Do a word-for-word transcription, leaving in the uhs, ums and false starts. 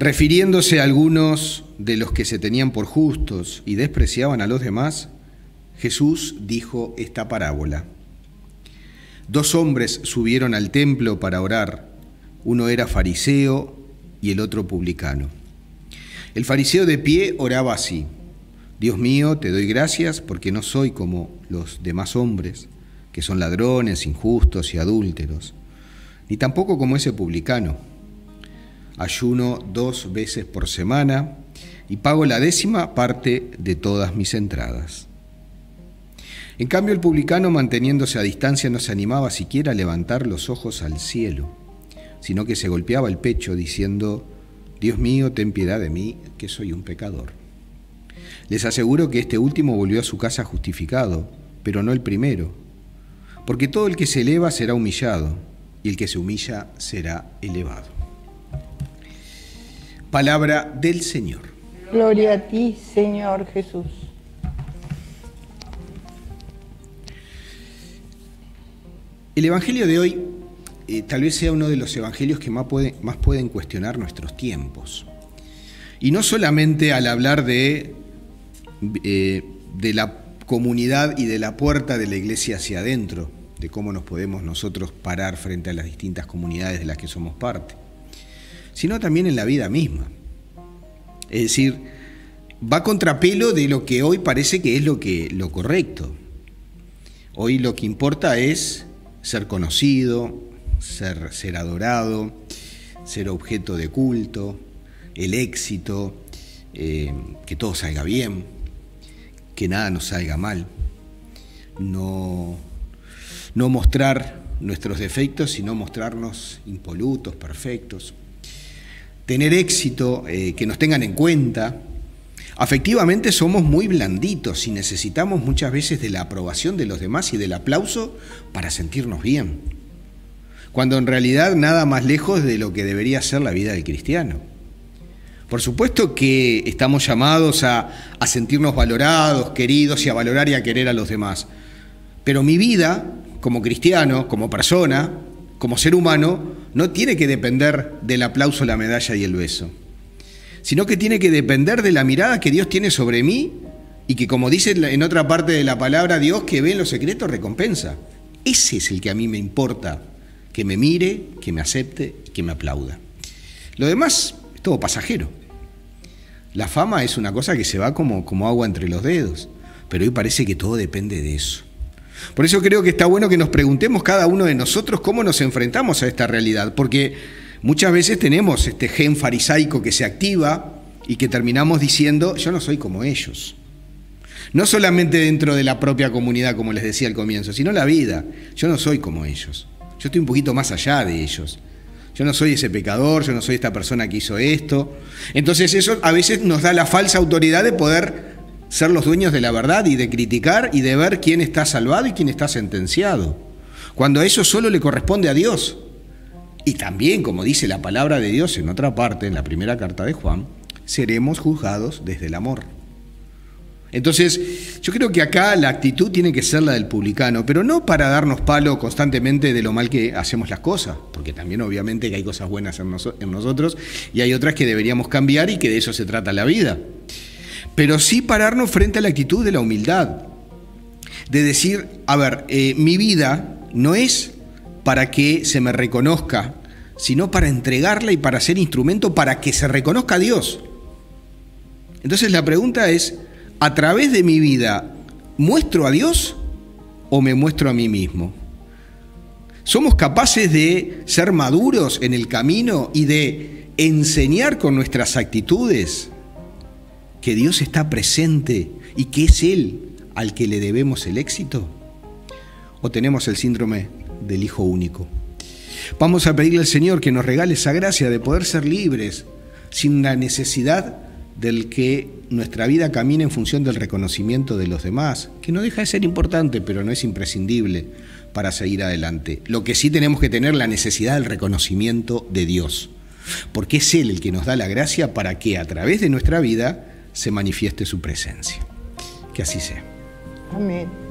Refiriéndose a algunos de los que se tenían por justos y despreciaban a los demás, Jesús dijo esta parábola. Dos hombres subieron al templo para orar. Uno era fariseo y el otro publicano. El fariseo de pie oraba así: Dios mío, te doy gracias porque no soy como los demás hombres, que son ladrones, injustos y adúlteros, ni tampoco como ese publicano. Ayuno dos veces por semana y pago la décima parte de todas mis entradas. En cambio, el publicano, manteniéndose a distancia, no se animaba siquiera a levantar los ojos al cielo, sino que se golpeaba el pecho diciendo: Dios mío, ten piedad de mí, que soy un pecador. Les aseguro que este último volvió a su casa justificado, pero no el primero, porque todo el que se eleva será humillado, y el que se humilla será elevado. Palabra del Señor. Gloria a ti, Señor Jesús. El Evangelio de hoy eh, tal vez sea uno de los evangelios que más, puede, más pueden cuestionar nuestros tiempos. Y no solamente al hablar de, eh, de la comunidad y de la puerta de la iglesia hacia adentro, de cómo nos podemos nosotros parar frente a las distintas comunidades de las que somos parte, sino también en la vida misma. Es decir, va contrapelo de lo que hoy parece que es lo, que, lo correcto. Hoy lo que importa es ser conocido, ser, ser adorado, ser objeto de culto, el éxito, eh, que todo salga bien, que nada nos salga mal, no, no mostrar nuestros defectos, sino mostrarnos impolutos, perfectos. Tener éxito, eh, que nos tengan en cuenta. Afectivamente somos muy blanditos y necesitamos muchas veces de la aprobación de los demás y del aplauso para sentirnos bien, cuando en realidad nada más lejos de lo que debería ser la vida del cristiano. Por supuesto que estamos llamados a, a sentirnos valorados, queridos, y a valorar y a querer a los demás. Pero mi vida, como cristiano, como persona, como ser humano, no tiene que depender del aplauso, la medalla y el beso, sino que tiene que depender de la mirada que Dios tiene sobre mí y que, como dice en otra parte de la palabra, Dios, que ve en los secretos, recompensa. Ese es el que a mí me importa, que me mire, que me acepte y que me aplauda. Lo demás es todo pasajero. La fama es una cosa que se va como, como agua entre los dedos, pero hoy parece que todo depende de eso. Por eso creo que está bueno que nos preguntemos cada uno de nosotros cómo nos enfrentamos a esta realidad, porque muchas veces tenemos este gen farisaico que se activa y que terminamos diciendo: yo no soy como ellos. No solamente dentro de la propia comunidad, como les decía al comienzo, sino la vida. Yo no soy como ellos, yo estoy un poquito más allá de ellos. Yo no soy ese pecador, yo no soy esta persona que hizo esto. Entonces eso a veces nos da la falsa autoridad de poder ser los dueños de la verdad y de criticar y de ver quién está salvado y quién está sentenciado, cuando eso solo le corresponde a Dios. Y también, como dice la palabra de Dios en otra parte, en la primera carta de Juan, seremos juzgados desde el amor. Entonces, yo creo que acá la actitud tiene que ser la del publicano, pero no para darnos palo constantemente de lo mal que hacemos las cosas, porque también obviamente que hay cosas buenas en, noso- en nosotros y hay otras que deberíamos cambiar, y que de eso se trata la vida. Pero sí pararnos frente a la actitud de la humildad, de decir: a ver, eh, mi vida no es para que se me reconozca, sino para entregarla y para ser instrumento para que se reconozca a Dios. Entonces la pregunta es: ¿a través de mi vida muestro a Dios o me muestro a mí mismo? ¿Somos capaces de ser maduros en el camino y de enseñar con nuestras actitudes que Dios está presente y que es Él al que le debemos el éxito? ¿O tenemos el síndrome del hijo único? Vamos a pedirle al Señor que nos regale esa gracia de poder ser libres sin la necesidad del que nuestra vida camine en función del reconocimiento de los demás, que no deja de ser importante, pero no es imprescindible para seguir adelante. Lo que sí tenemos que tener la necesidad del reconocimiento de Dios, porque es Él el que nos da la gracia para que a través de nuestra vida se manifieste su presencia. Que así sea. Amén.